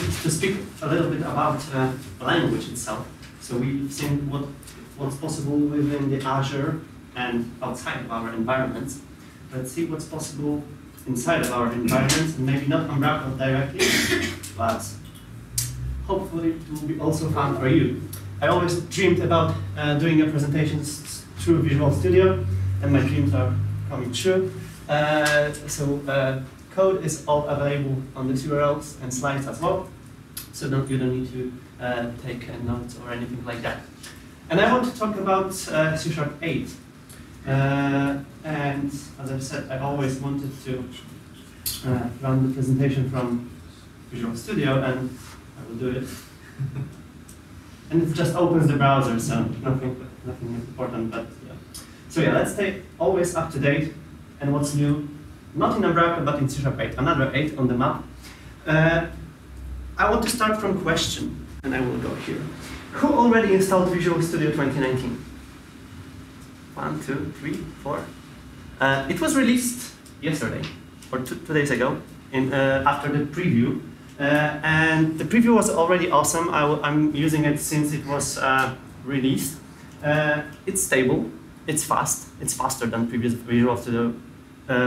And to speak a little bit about language itself. So we've seen what's possible within the Azure and outside of our environments. Let's see what's possible inside of our environments, and maybe not Umbraco directly, but hopefully it will be also fun for you. I always dreamed about doing a presentation through Visual Studio, and my dreams are coming true. Code is all available on these URLs and slides as well, so you don't need to take notes or anything like that. And I want to talk about C# 8. And as I've said, I always wanted to run the presentation from Visual Studio, and I will do it. And it just opens the browser, so nothing important. But yeah. So yeah, let's stay always up to date and what's new, not in Umbraco but in C# 8, another 8 on the map. I want to start from question, and I will go here. Who already installed Visual Studio 2019? 1, 2, 3, 4. It was released yesterday, or two days ago, after the preview. And the preview was already awesome. I'm using it since it was released. It's stable, it's fast, it's faster than previous Visual Studio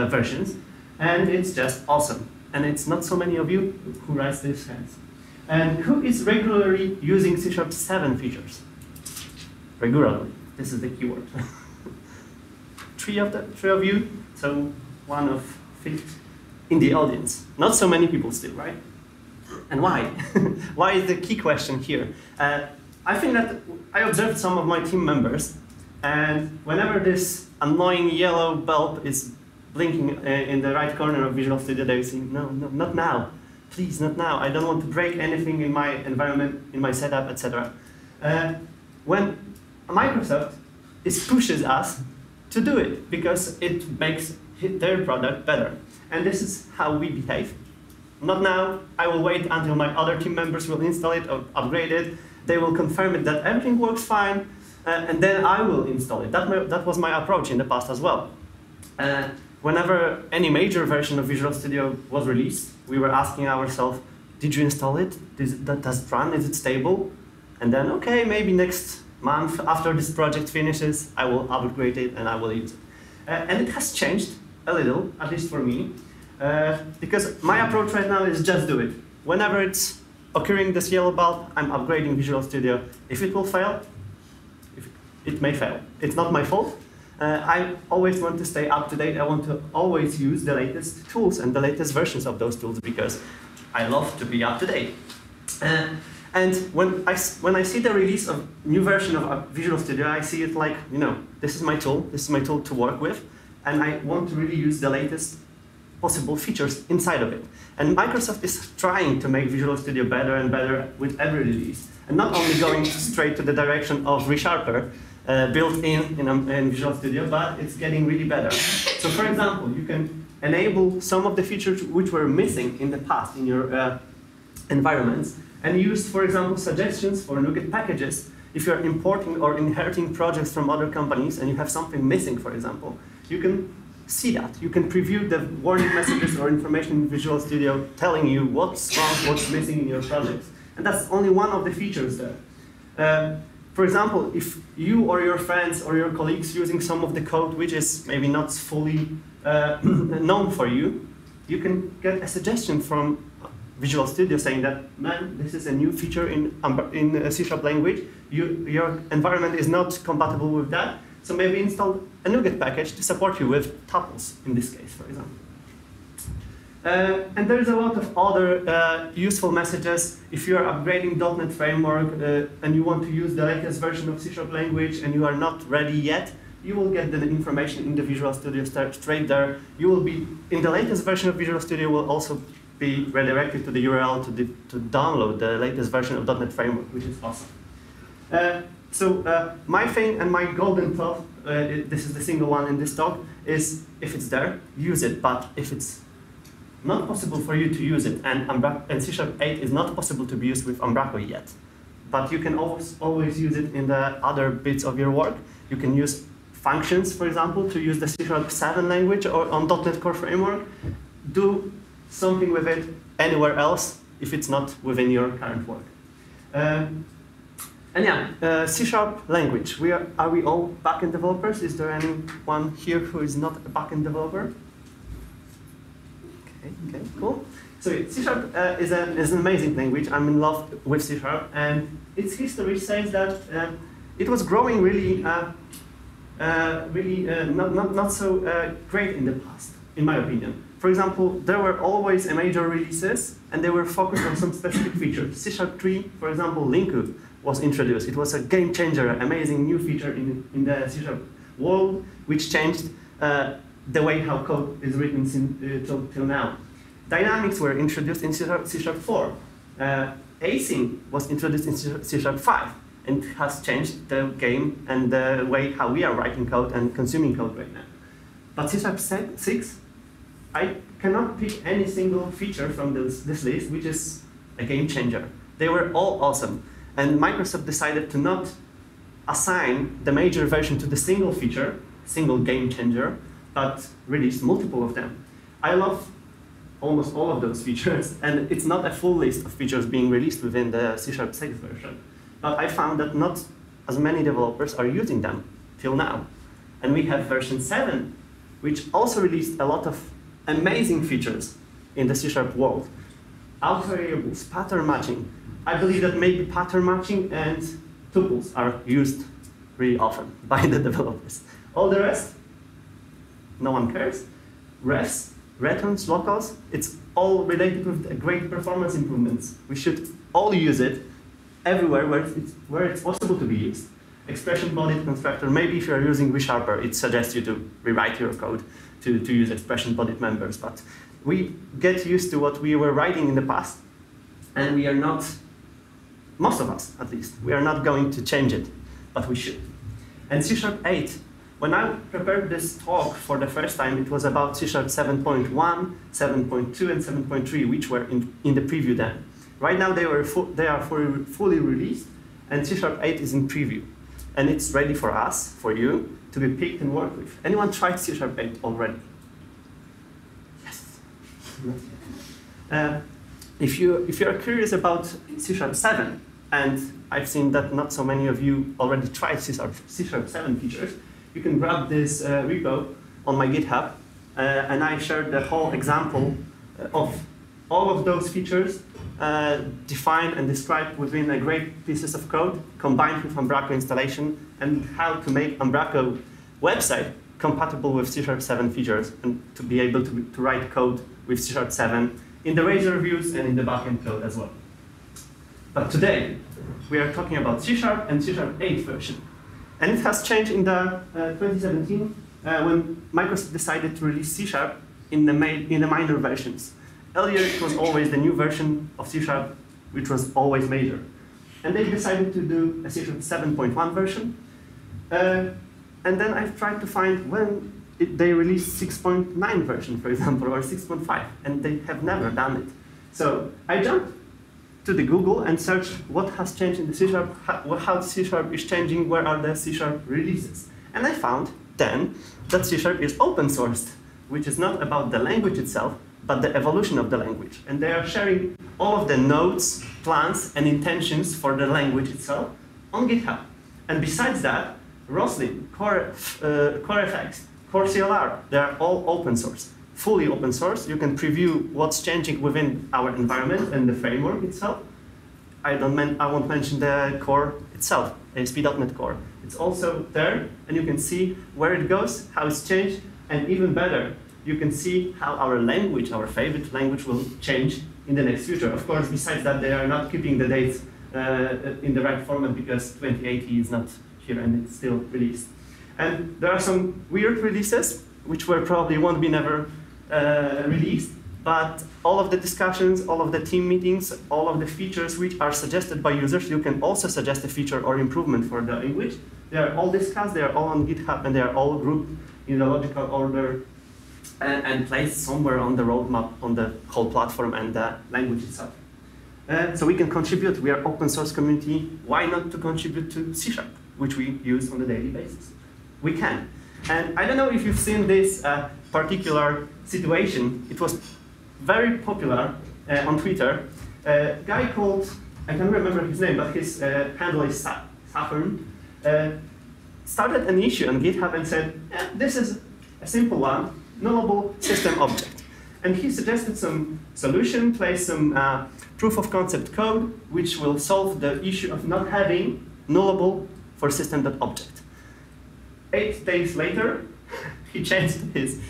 versions, and it's just awesome. And it's not so many of you who writes these hands. And who is regularly using C# 7 features? Regularly, this is the keyword. Three of you, so 1 of 5 in the audience. Not so many people still, right? And why? Why is the key question here? I think that I observed some of my team members, and whenever this annoying yellow bulb is blinking in the right corner of Visual Studio, they say, no, no, not now. Please, not now. I don't want to break anything in my environment, in my setup, etc. When Microsoft pushes us to do it, because it makes their product better. And this is how we behave. Not now. I will wait until my other team members will install it or upgrade it. They will confirm it that everything works fine, and then I will install it. That was my approach in the past as well. Whenever any major version of Visual Studio was released, we were asking ourselves, did you install it? Does it run? Is it stable? And then, okay, maybe next month after this project finishes, I will upgrade it and I will use it. And it has changed a little, at least for me, because my approach right now is just do it. Whenever it's occurring this yellow bulb, I'm upgrading Visual Studio. If it will fail, it may fail. It's not my fault. I always want to stay up to date. I want to always use the latest tools and the latest versions of those tools because I love to be up to date. And when I see the release of new version of Visual Studio, I see it like, you know, this is my tool. This is my tool to work with, and I want to really use the latest possible features inside of it. And Microsoft is trying to make Visual Studio better and better with every release, and not only going straight to the direction of ReSharper. Built in Visual Studio, but it's getting really better. So for example, you can enable some of the features which were missing in the past in your environments, and use, for example, suggestions for NuGet packages. If you're importing or inheriting projects from other companies and you have something missing, for example, you can see that. You can preview the warning messages or information in Visual Studio telling you what's wrong, what's missing in your projects. And that's only one of the features there. For example, if you or your friends or your colleagues using some of the code which is maybe not fully known for you, you can get a suggestion from Visual Studio saying that, man, this is a new feature in C# language. Your environment is not compatible with that, so maybe install a NuGet package to support you with tuples, in this case, for example. And there's a lot of other useful messages. If you are upgrading .NET Framework and you want to use the latest version of C# language and you are not ready yet, you will get the information in the Visual Studio straight there. You will be, in the latest version of Visual Studio, will also be redirected to the URL to download the latest version of .NET Framework, which is awesome. My thing and my golden thought, this is the single one in this talk, is if it's there, use it, but if it's not possible for you to use it, and C# 8 is not possible to be used with Umbraco yet. But you can always use it in the other bits of your work. You can use functions, for example, to use the C# 7 language or on .NET Core framework. Do something with it anywhere else. if it's not within your current work. And yeah, C# language. Are we all backend developers? Is there anyone here who is not a backend developer? Okay, cool. So yeah, C# is an amazing language. I'm in love with C#, and its history says that it was growing really, not so great in the past, in my opinion. For example, there were always major releases, and they were focused on some specific features. C# 3, for example, Linq was introduced. It was a game changer, amazing new feature in the C# world, which changed the way how code is written till now. Dynamics were introduced in C# 4. Async was introduced in C# 5 and has changed the game and the way how we are writing code and consuming code right now. But C# 6, I cannot pick any single feature from this list, which is a game changer. They were all awesome. And Microsoft decided to not assign the major version to the single feature, single game changer, but released multiple of them. I love almost all of those features, and it's not a full list of features being released within the C# 6 version. But I found that not as many developers are using them till now. And we have version 7, which also released a lot of amazing features in the C# world. Alpha variables, pattern matching. I believe that maybe pattern matching and tuples are used really often by the developers. All the rest, no one cares. Refs, returns, locals, it's all related with great performance improvements. We should all use it everywhere where it's possible to be used. Expression bodied constructor, maybe if you're using ReSharper, it suggests you to rewrite your code to use expression bodied members. But we get used to what we were writing in the past, and we are not, most of us at least, we are not going to change it, but we should. And C# 8. When I prepared this talk for the first time, it was about C# 7.1, 7.2, and 7.3, which were in the preview then. Right now, they are fully released, and C# 8 is in preview. And it's ready for us, for you, to be picked and worked with. Anyone tried C# 8 already? Yes. If you are curious about C# 7, and I've seen that not so many of you already tried C# 7 features, you can grab this repo on my GitHub, and I shared the whole example of all of those features defined and described within a great pieces of code combined with Umbraco installation and how to make Umbraco website compatible with C# 7 features and to be able to write code with C# 7 in the razor views and in the backend code as well. But today, we are talking about C# and C# 8 version. And it has changed in the 2017 when Microsoft decided to release C# in the minor versions. Earlier, it was always the new version of C#, which was always major. And they decided to do a C# 7.1 version. And then I've tried to find when they released 6.9 version, for example, or 6.5, and they have never done it. So I jumped to the Google and search what has changed in the C#, how C# is changing, where are the C# releases. And I found then that C# is open sourced, which is not about the language itself, but the evolution of the language. And they are sharing all of the notes, plans, and intentions for the language itself on GitHub. And besides that, Roslyn, CoreFX, CoreCLR, they are all open source. Fully open source. You can preview what's changing within our environment and the framework itself. I won't mention the core itself, ASP.NET Core. It's also there, and you can see where it goes, how it's changed, and even better, you can see how our language, our favorite language, will change in the next future. Of course, besides that, they are not keeping the dates in the right format because 2080 is not here and it's still released. And there are some weird releases, which were probably won't be never released, but all of the discussions, all of the team meetings, all of the features which are suggested by users, you can also suggest a feature or improvement for the language. They are all discussed, they are all on GitHub, and they are all grouped in a logical order and placed somewhere on the roadmap, on the whole platform and the language itself. So we can contribute, we are open source community, why not to contribute to C#, which we use on a daily basis? We can. And I don't know if you've seen this particular situation. It was very popular on Twitter. a guy called, I can't remember his name, but his handle is Saffern, started an issue on GitHub and said, eh, this is a simple one, nullable system object. And he suggested some solution, placed some proof of concept code, which will solve the issue of not having nullable for system.object. 8 days later, he changed his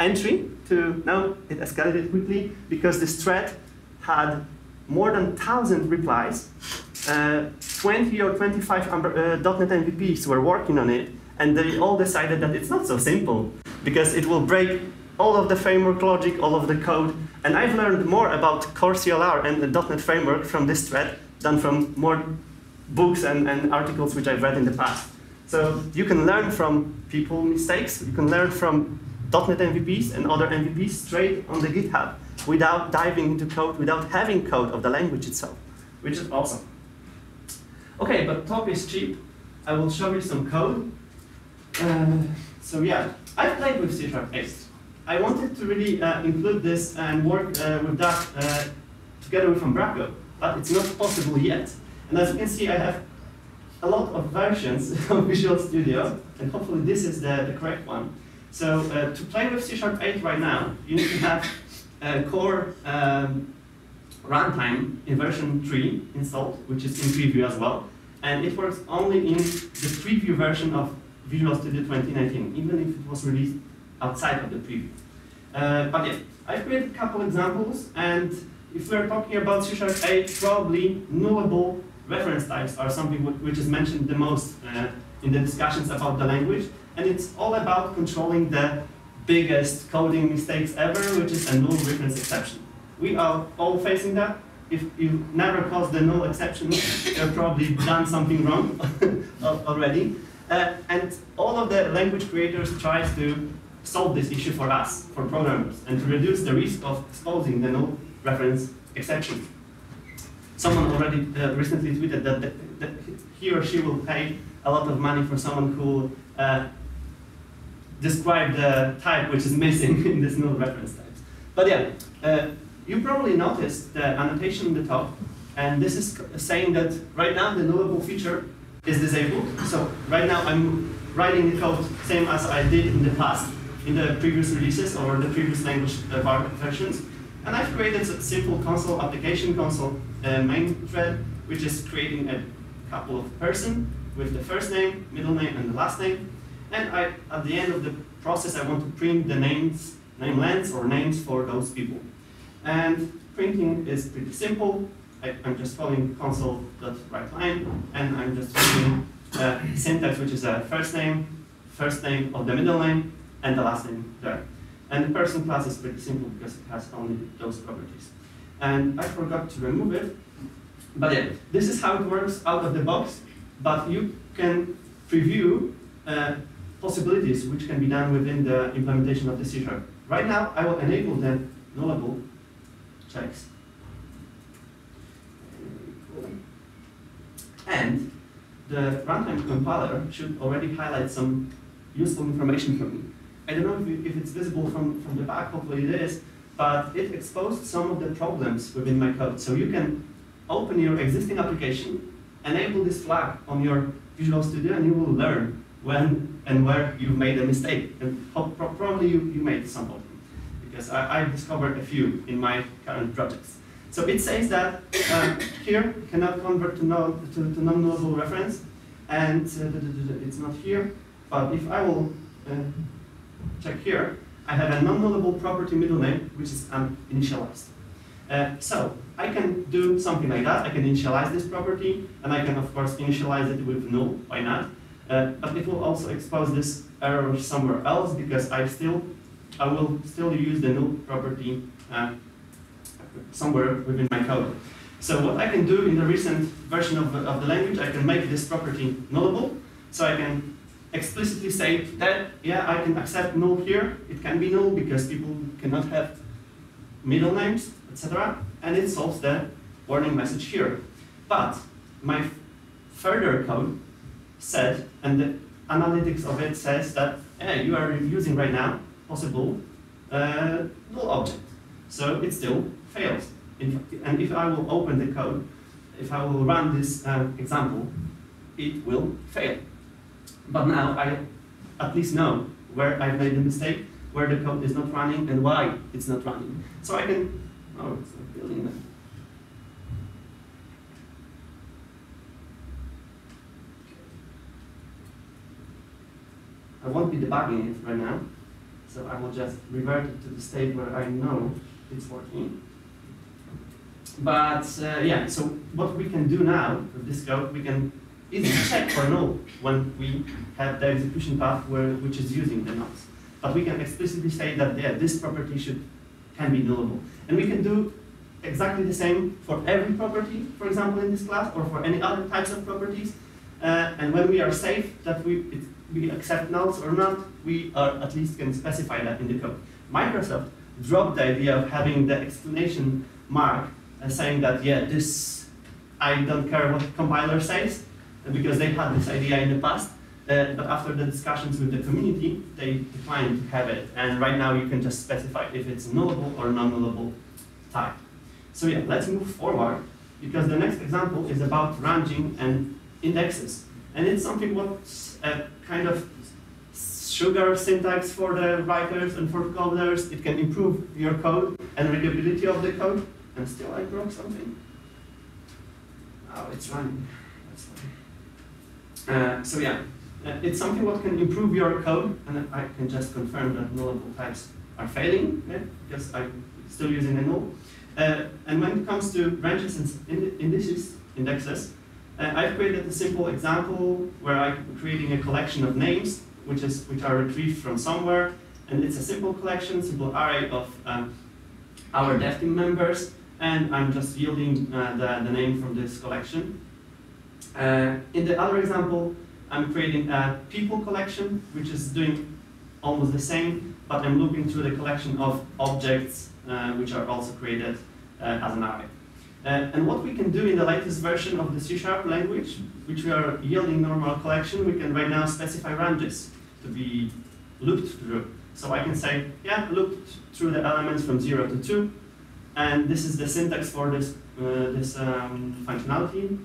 entry to, no, it escalated quickly, because this thread had more than 1,000 replies. 20 or 25 .NET MVPs were working on it, and they all decided that it's not so simple, because it will break all of the framework logic, all of the code. And I've learned more about CoreCLR and the .NET Framework from this thread than from more books and articles which I've read in the past. So you can learn from people's mistakes. You can learn from .NET MVPs and other MVPs straight on the GitHub without diving into code, without having code of the language itself, which is awesome. OK, but talk is cheap. I will show you some code. So yeah, I've played with C# 8. I wanted to really include this and work with that together with Umbraco, but it's not possible yet. And as you can see, I have a lot of versions of Visual Studio, and hopefully this is the correct one. So to play with C# 8 right now, you need to have Core runtime in version 3 installed, which is in preview as well. And it works only in the preview version of Visual Studio 2019, even if it was released outside of the preview. But yeah, I've created a couple examples, and if we're talking about C#8, probably nullable reference types are something which is mentioned the most in the discussions about the language, and it's all about controlling the biggest coding mistakes ever, which is a null reference exception. We are all facing that. If you never caused the null exception, you've probably done something wrong already. And all of the language creators try to solve this issue for us, for programmers, and to reduce the risk of exposing the null reference exception. Someone already recently tweeted that, he or she will pay a lot of money for someone who described the type which is missing in this null reference type. But yeah, you probably noticed the annotation on the top, and this is saying that right now the nullable feature is disabled. So right now I'm writing the code same as I did in the past, in the previous releases or the previous language versions. And I've created a simple console, application console main thread, which is creating a couple of person with the first name, middle name, and the last name. And I, at the end of the process, I want to print the names, name lengths, or names for those people. And printing is pretty simple. I'm just calling console.writeLine, and I'm just using syntax, which is a first name of the middle name, and the last name there. And the person class is pretty simple because it has only those properties. And I forgot to remove it. But yeah, this is how it works out of the box. But you can preview possibilities which can be done within the implementation of the C#. Right now, I will enable the nullable checks. And the runtime compiler should already highlight some useful information for me. I don't know if it's visible from the back, hopefully it is, but it exposed some of the problems within my code. So you can open your existing application, enable this flag on your Visual Studio, and you will learn when and where you've made a mistake. And probably you made some of them, because I discovered a few in my current projects. So it says that here cannot convert to non-nullable reference, and it's not here. But if I will check here, I have a non-nullable property middle name, which is uninitialized. So I can do something like that. I can initialize this property, and I can, of course, initialize it with null. Why not? But it will also expose this error somewhere else, because I will still use the null property somewhere within my code. So what I can do in the recent version of the language, I can make this property nullable. So I can explicitly say that, yeah, I can accept null here. It can be null because people cannot have middle names, etc. And it solves the warning message here. But my further code said, and the analytics of it says that, hey, you are using right now possible null object. So it still fails. And if I will open the code, if I will run this example, it will fail. But now I at least know where I've made the mistake, where the code is not running, and why it's not running. So I can, oh, it's not building that. I won't be debugging it right now, so I will just revert it to the state where I know it's working. But yeah, so what we can do now with this code, we can easily check for null when we have the execution path where, which is using the nulls. But we can explicitly say that yeah, this property can be nullable. And we can do exactly the same for every property, for example, in this class, or for any other types of properties. And when we are safe that we accept nulls or not, we at least can specify that in the code. Microsoft dropped the idea of having the exclamation mark and saying that, yeah, this, I don't care what the compiler says, because they had this idea in the past, but after the discussions with the community, they declined to have it. And right now you can just specify if it's nullable or non-nullable type. So yeah, let's move forward, because the next example is about ranging and indexes. And it's something what's a kind of sugar syntax for the writers and for coders. It can improve your code and readability of the code. And still I broke something. Oh, it's running. That's funny. So yeah, it's something what can improve your code. And I can just confirm that nullable types are failing, yeah? Because I'm still using a null. And when it comes to branches and indexes, I've created a simple example where I'm creating a collection of names, which are retrieved from somewhere, and it's a simple collection, simple array of our dev team members, and I'm just yielding the name from this collection. In the other example, I'm creating a people collection, which is doing almost the same, but I'm looking through the collection of objects, which are also created as an array. And what we can do in the latest version of the C# language, which we are yielding normal collection, we can right now specify ranges to be looped through. So I can say, yeah, looped through the elements from 0 to 2. And this is the syntax for this, functionality.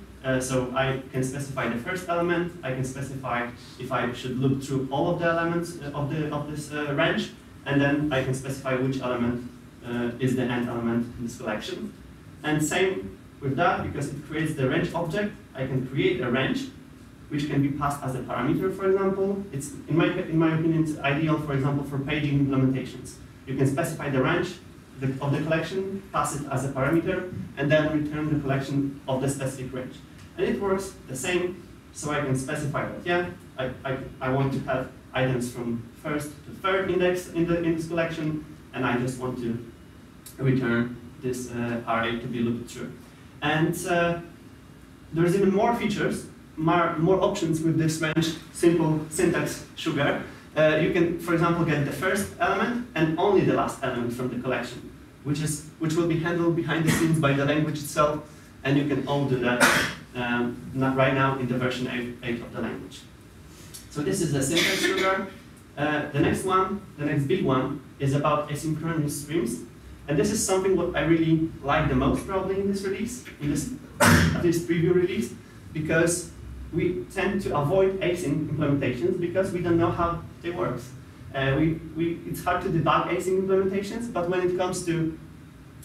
So I can specify the first element. I can specify if I should loop through all of the elements of this range. And then I can specify which element is the end element in this collection. And same with that, because it creates the range object, I can create a range, which can be passed as a parameter, for example. It's, in my opinion, it's ideal, for example, for paging implementations. You can specify the range of the collection, pass it as a parameter, and then return the collection of the specific range. And it works the same, so I can specify that, yeah, I want to have items from first to third index in this collection, and I just want to return this array to be looped through. And there's even more features, more options with this range, simple syntax sugar. You can, for example, get the first element and only the last element from the collection, which will be handled behind the scenes by the language itself, and you can all do that not right now in the version 8 of the language. So this is the syntax sugar. The next big one, is about asynchronous streams. And this is something what I really like the most probably in this release, at least preview release, because we tend to avoid async implementations because we don't know how they work. It's hard to debug async implementations, but when it comes to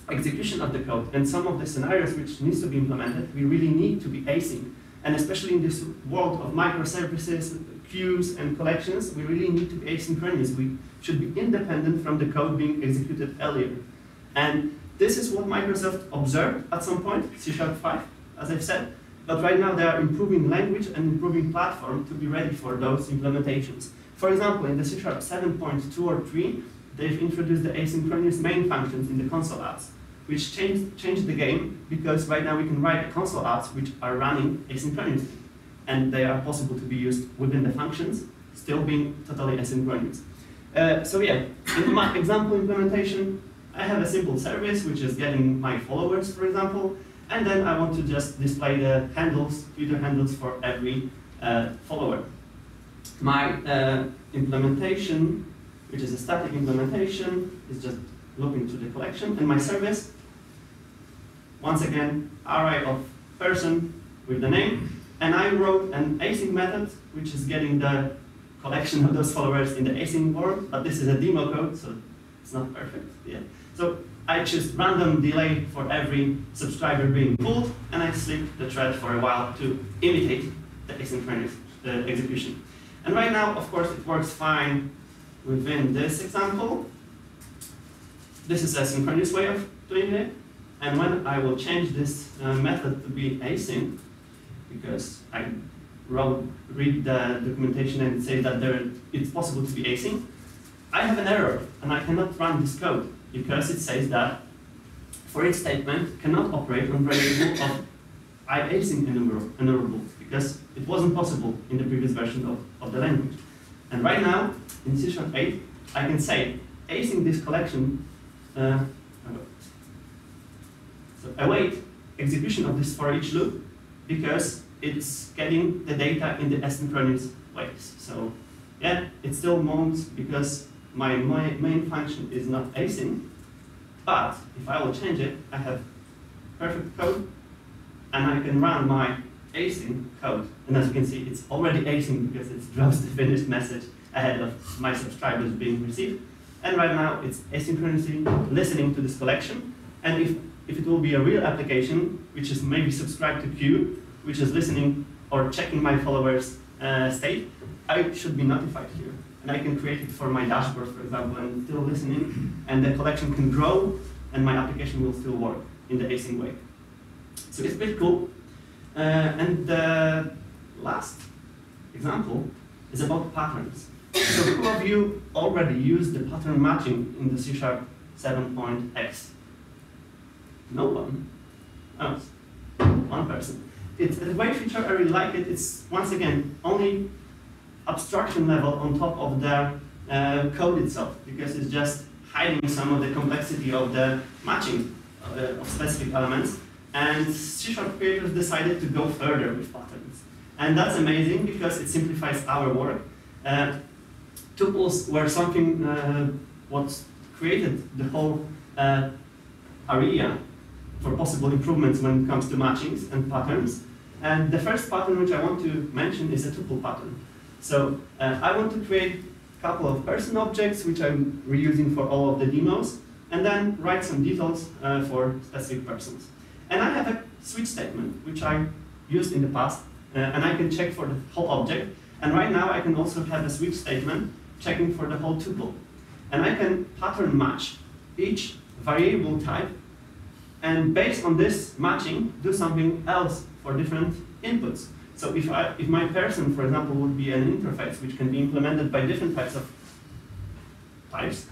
execution of the code and some of the scenarios which needs to be implemented, we really need to be async. And especially in this world of microservices, queues, and collections, we really need to be asynchronous. We should be independent from the code being executed earlier. And this is what Microsoft observed at some point, C# 5, as I've said. But right now they are improving language and improving platform to be ready for those implementations. For example, in the C# 7.2 or 3, they've introduced the asynchronous main functions in the console apps, which changed the game, because right now we can write console apps which are running asynchronously. And they are possible to be used within the functions, still being totally asynchronous. So yeah, in my example implementation, I have a simple service, which is getting my followers, for example, and then I want to just display the handles, Twitter handles for every follower. My implementation, which is a static implementation, is just looking to the collection, and my service once again, array of person with the name, and I wrote an async method, which is getting the collection of those followers in the async world, but this is a demo code, so it's not perfect yet. So I choose random delay for every subscriber being pulled, and I sleep the thread for a while to imitate the asynchronous execution. And right now, of course, it works fine within this example. This is a synchronous way of doing it. And when I will change this method to be async, because I read the documentation and say that it's possible to be async, I have an error, and I cannot run this code, because it says that for its statement cannot operate on variable of async enumerable, because it wasn't possible in the previous version of the language. And right now, in C# 8, I can say async this collection, so await execution of this for each loop, because it's getting the data in the asynchronous ways. So yeah, it still mounts because my main function is not async, but if I will change it, I have perfect code, and I can run my async code. And as you can see, it's already async because it drops the finished message ahead of my subscribers being received. And right now, it's asynchronously listening to this collection. And if it will be a real application, which is maybe subscribed to queue, which is listening or checking my followers' state, I should be notified here. And I can create it for my dashboard, for example, and still listening. And the collection can grow, and my application will still work in the async way. So it's pretty cool. And the last example is about patterns. So who of you already used the pattern matching in the C# 7.x? No one. Oh, one person. It's a great feature, I really like it. It's, once again, only abstraction level on top of the code itself, because it's just hiding some of the complexity of the matching of specific elements. And C# creators decided to go further with patterns. And that's amazing because it simplifies our work. Tuples were something what created the whole area for possible improvements when it comes to matchings and patterns. And the first pattern which I want to mention is a tuple pattern. So I want to create a couple of person objects, which I'm reusing for all of the demos, and then write some details for specific persons. And I have a switch statement, which I used in the past, and I can check for the whole object. And right now, I can also have a switch statement checking for the whole tuple. And I can pattern match each variable type, and based on this matching, do something else for different inputs. So if my person, for example, would be an interface, which can be implemented by different types of types,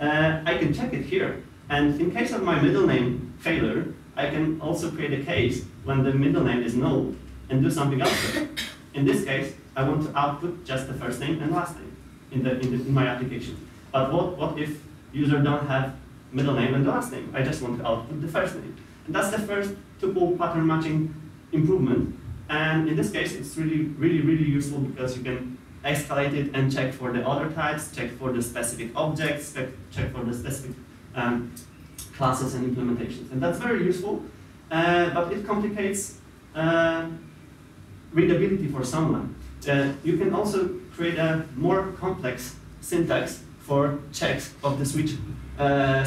I can check it here. And in case of my middle name failure, I can also create a case when the middle name is null and do something else with it. In this case, I want to output just the first name and last name in my application. But what if user don't have middle name and last name? I just want to output the first name. And that's the first tuple pattern matching improvement. And in this case, it's really useful because you can escalate it and check for the other types, check for the specific objects, check for the specific classes and implementations. And that's very useful, but it complicates readability for someone. You can also create a more complex syntax for checks of the switch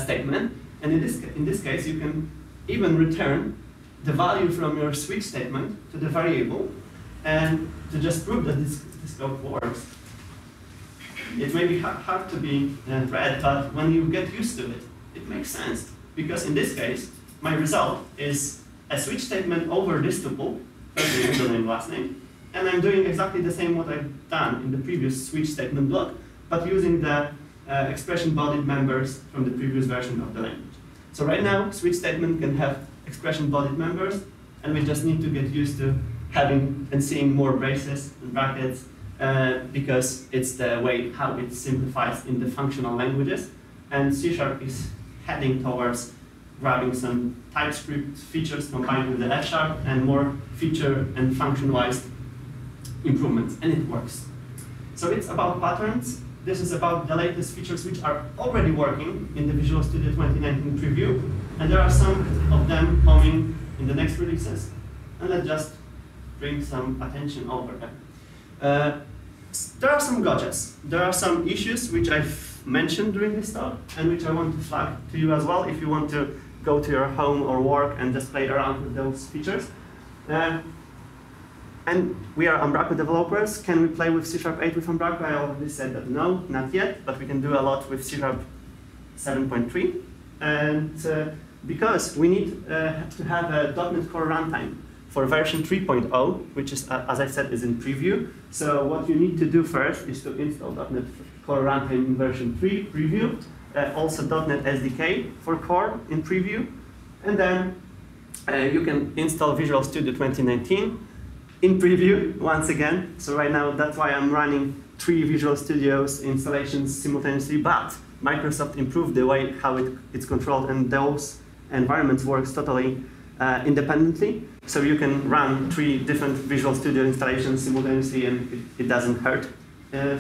statement. And in this case, you can even return the value from your switch statement to the variable. And to just prove that this code works, it may be hard to be read, but when you get used to it, it makes sense. Because in this case, my result is a switch statement over this tuple, first name, middle name, last name. And I'm doing exactly the same what I've done in the previous switch statement block, but using the expression bodied members from the previous version of the language. So right now, switch statement can have expression bodied members, and we just need to get used to having and seeing more braces and brackets, because it's the way how it simplifies in the functional languages. And C# is heading towards grabbing some TypeScript features combined with the F# and more feature and function-wise improvements, and it works. So it's about patterns. This is about the latest features which are already working in the Visual Studio 2019 preview. And there are some of them coming in the next releases, and let's just bring some attention over them. There are some glitches. There are some issues which I've mentioned during this talk, and which I want to flag to you as well if you want to go to your home or work and just play around with those features. And we are Umbraco developers. Can we play with C# 8 with Umbraco? I already said that no, not yet, but we can do a lot with C# 7.3. And because we need to have a .NET Core runtime for version 3.0, which is, as I said, is in preview. So what you need to do first is to install .NET Core runtime in version 3 preview, also .NET SDK for Core in preview, and then you can install Visual Studio 2019 in preview once again. So right now, that's why I'm running 3 Visual Studios installations simultaneously, but Microsoft improved the way how it's controlled, and those environments works totally independently. So you can run 3 different Visual Studio installations simultaneously, and it doesn't hurt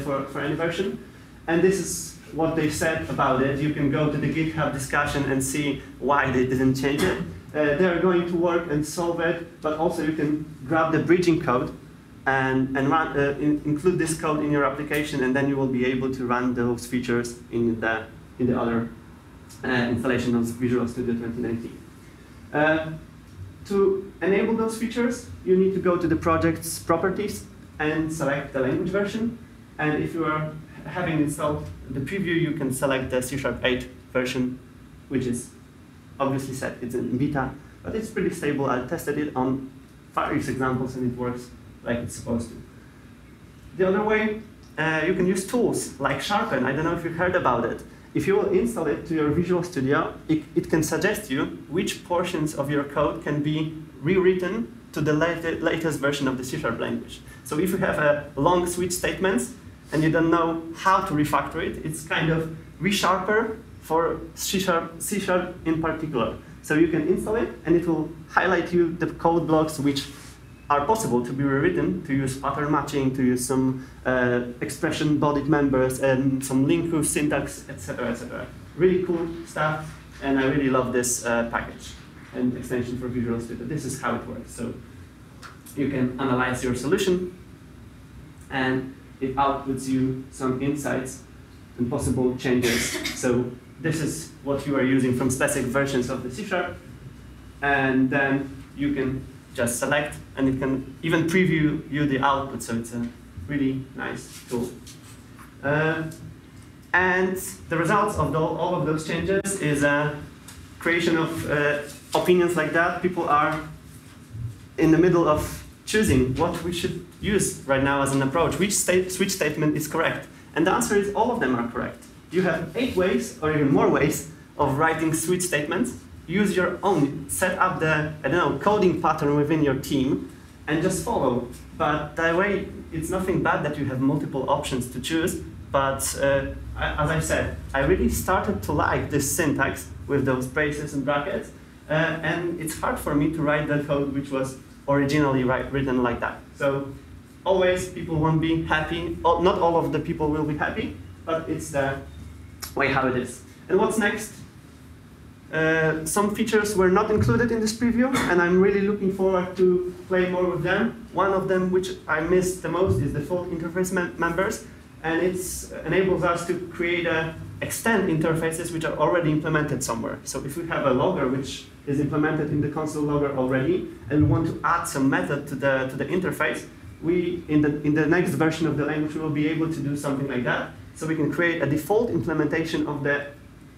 for any version. And this is what they said about it. You can go to the GitHub discussion and see why they didn't change it. They are going to work and solve it, but also you can grab the bridging code and run, include this code in your application, and then you will be able to run those features in the other installation of Visual Studio 2019. To enable those features, you need to go to the project's properties and select the language version. And if you are having installed the preview, you can select the C# 8 version, which is obviously set. It's in beta, but it's pretty stable. I tested it on various examples, and it works like it's supposed to. The other way, you can use tools like Sharpen. I don't know if you heard about it. If you will install it to your Visual Studio, it can suggest you which portions of your code can be rewritten to the latest version of the C# language. So if you have a long switch statements and you don't know how to refactor it, it's kind of ReSharper for C# in particular. So you can install it, and it will highlight you the code blocks which are possible to be rewritten, to use pattern matching, to use some expression bodied members, and some Linq syntax, etc., etc. Really cool stuff, and I really love this package and extension for Visual Studio. This is how it works. So you can analyze your solution, and it outputs you some insights and possible changes. So this is what you are using from specific versions of the C#, and then you can just select, and it can even preview you the output, so it's a really nice tool. And the results of all of those changes is a creation of opinions like that. People are in the middle of choosing what we should use right now as an approach, which switch statement is correct. And the answer is all of them are correct. You have 8 ways, or even more ways, of writing switch statements. Use your own, set up the, I don't know, coding pattern within your team, and just follow. But that way, it's nothing bad that you have multiple options to choose. But as I said, I really started to like this syntax with those braces and brackets. And it's hard for me to write the code which was originally written like that. So always people won't be happy. Not all of the people will be happy, but it's the way how it is. And what's next? Some features were not included in this preview, and I'm really looking forward to play more with them. One of them which I missed the most is the default interface members, and it enables us to create extend interfaces which are already implemented somewhere. So if we have a logger which is implemented in the console logger already, and we want to add some method to the interface, we in the next version of the language we will be able to do something like that. So we can create a default implementation of the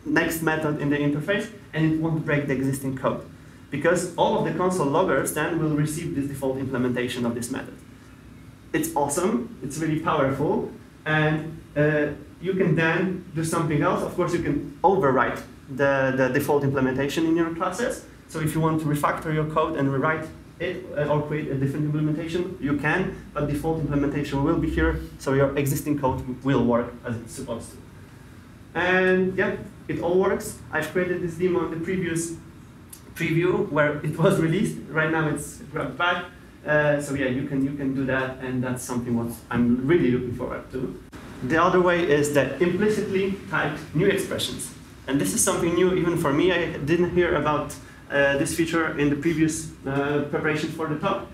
next method in the interface, and it won't break the existing code, because all of the console loggers then will receive this default implementation of this method. It's awesome, it's really powerful, and you can then do something else. Of course, you can overwrite the default implementation in your classes. So if you want to refactor your code and rewrite it or create a different implementation, you can, but default implementation will be here, so your existing code will work as it's supposed to. And yeah, it all works. I've created this demo in the previous preview where it was released. Right now it's grabbed back. So yeah, you can do that, and that's something what I'm really looking forward to. The other way is the implicitly typed new expressions. And this is something new even for me. I didn't hear about this feature in the previous preparation for the talk.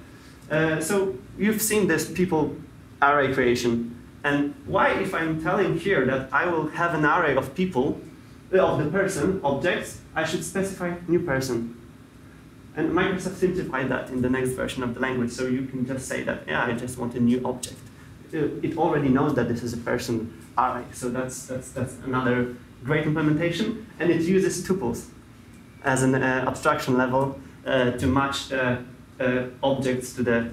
So you've seen this people array creation. And why, if I'm telling here that I will have an array of people, of the person, objects, I should specify new person. And Microsoft simplified that in the next version of the language. So you can just say that, yeah, I just want a new object. It already knows that this is a person array. So that's another great implementation. And it uses tuples as an abstraction level to match objects to the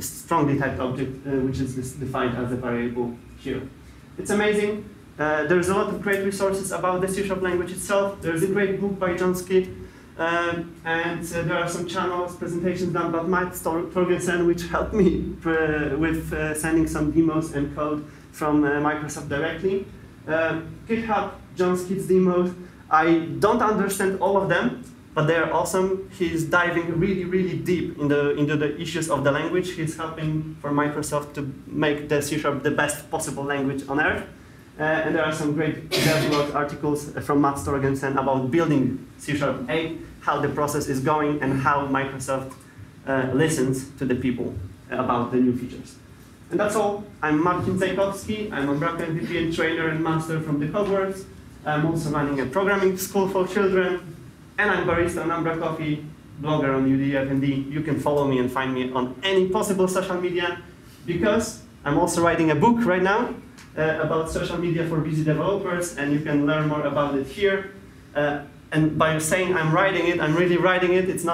strongly typed object, which is defined as a variable here. It's amazing. There's a lot of great resources about the C# language itself. There's a great book by Jon Skeet. And there are some channels, presentations done by Mads Torgersen, which helped me with sending some demos and code from Microsoft directly. GitHub, Jon Skeet's demos. I don't understand all of them, but they are awesome. He's diving really, really deep into the issues of the language. He's helping for Microsoft to make the C# the best possible language on earth. And there are some great DevLog articles from Mads Torgersen about building C# 8, how the process is going, and how Microsoft listens to the people about the new features. And that's all. I'm Marcin Zajkowski. I'm Umbraco MVP and trainer and master from the Codeworks. I'm also running a programming school for children. And I'm barista on Umbra Coffee, blogger on UDF&D. You can follow me and find me on any possible social media, because I'm also writing a book right now about social media for busy developers, and you can learn more about it here. And by saying I'm writing it, I'm really writing it. It's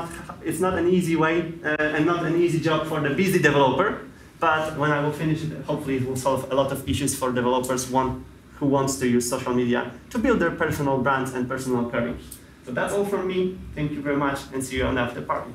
not an easy way and not an easy job for the busy developer, but when I will finish it, hopefully it will solve a lot of issues for developers who wants to use social media to build their personal brands and personal careers. So that's all from me. Thank you very much, and see you on the after party.